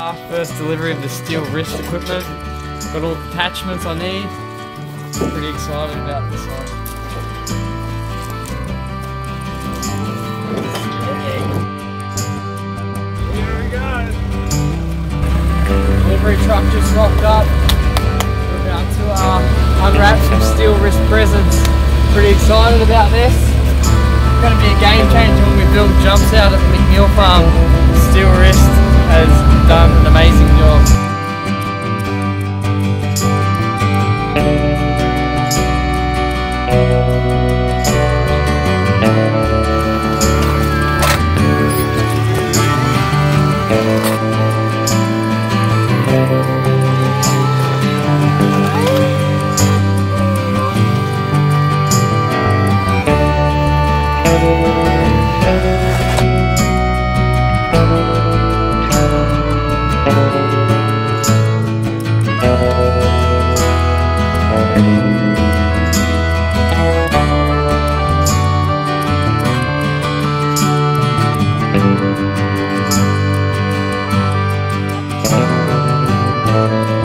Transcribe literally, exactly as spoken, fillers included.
Our first delivery of the steel wrist equipment. Got all the attachments I need. Pretty excited about this one. Delivery truck just rocked up. We're about to uh, unwrap some steel wrist presents. Pretty excited about this. It's going to be a game changer when we build jumps out at the McNeil Farm. Steel wrist has done an amazing job. We'll be right back.